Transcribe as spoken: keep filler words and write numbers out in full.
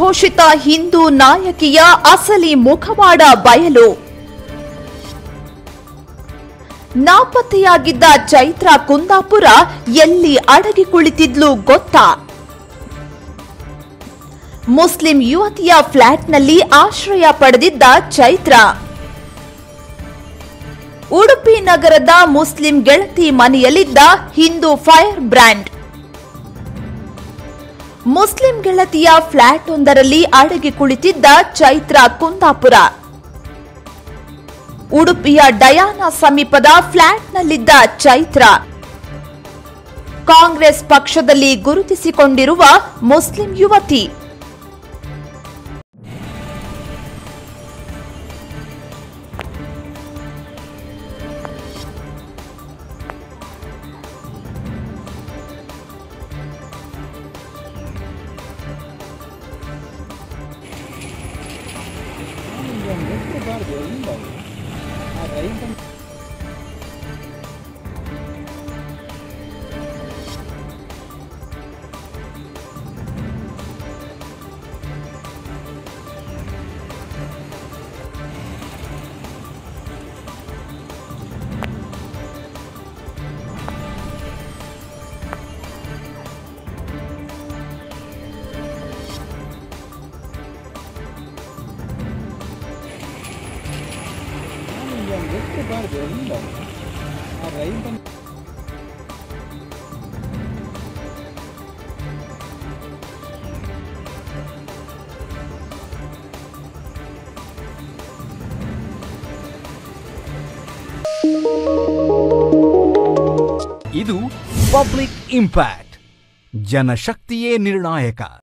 ಘೋಷಿತ ಹಿಂದೂ ನಾಯಕಿಯ ಅಸಲಿ ಮುಖವಾಡ ಬಯಲು. ನಾಪತ್ತೆಯಾಗಿದ್ದ ಚೈತ್ರ ಕುಂದಾಪುರ ಎಲ್ಲಿ ಅಡಗಿ ಕುಳಿತಿದ್ಲು ಗೊತ್ತಾ? ಮುಸ್ಲಿಂ ಯುವತಿಯ ಫ್ಲಾಟ್ನಲ್ಲಿ ಆಶ್ರಯ ಪಡೆದಿದ್ದ ಚೈತ್ರ ಉಡುಪಿ ನಗರದ ಮುಸ್ಲಿಂ ಗೆಳತಿ ಮನೆಯಲ್ಲಿದ್ದ ಹಿಂದೂ ಫೈರ್ ಬ್ರ್ಯಾಂಡ್. ಮುಸ್ಲಿಂ ಗೆಳತಿಯ ಫ್ಲಾಟ್ ಒಂದರಲ್ಲಿ ಅಡಗಿ ಕುಳಿತಿದ್ದ ಚೈತ್ರ ಕುಂದಾಪುರ ಉಡುಪಿಯ ಡಯಾನ ಸಮೀಪದ ಫ್ಲಾಟ್ನಲ್ಲಿದ್ದ ಚೈತ್ರ ಕಾಂಗ್ರೆಸ್ ಪಕ್ಷದಲ್ಲಿ ಗುರುತಿಸಿಕೊಂಡಿರುವ ಮುಸ್ಲಿಂ ಯುವತಿ. ಇದು ಪಬ್ಲಿಕ್ ಇಂಪ್ಯಾಕ್ಟ್, ಜನಶಕ್ತಿಯೇ ನಿರ್ಣಾಯಕ.